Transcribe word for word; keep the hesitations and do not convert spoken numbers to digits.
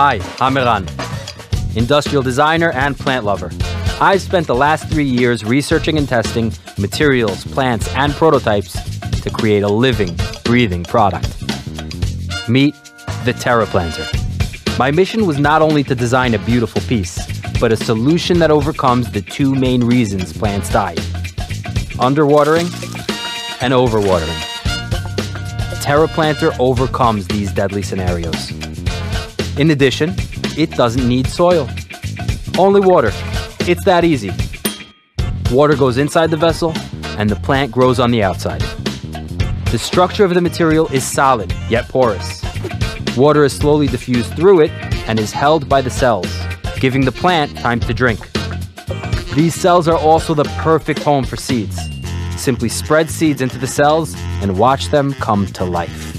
Hi, I'm Eran, industrial designer and plant lover. I've spent the last three years researching and testing materials, plants, and prototypes to create a living, breathing product. Meet the Terraplanter. My mission was not only to design a beautiful piece, but a solution that overcomes the two main reasons plants die: underwatering and overwatering. Terraplanter overcomes these deadly scenarios. In addition, it doesn't need soil, only water. It's that easy. Water goes inside the vessel and the plant grows on the outside. The structure of the material is solid, yet porous. Water is slowly diffused through it and is held by the cells, giving the plant time to drink. These cells are also the perfect home for seeds. Simply spread seeds into the cells and watch them come to life.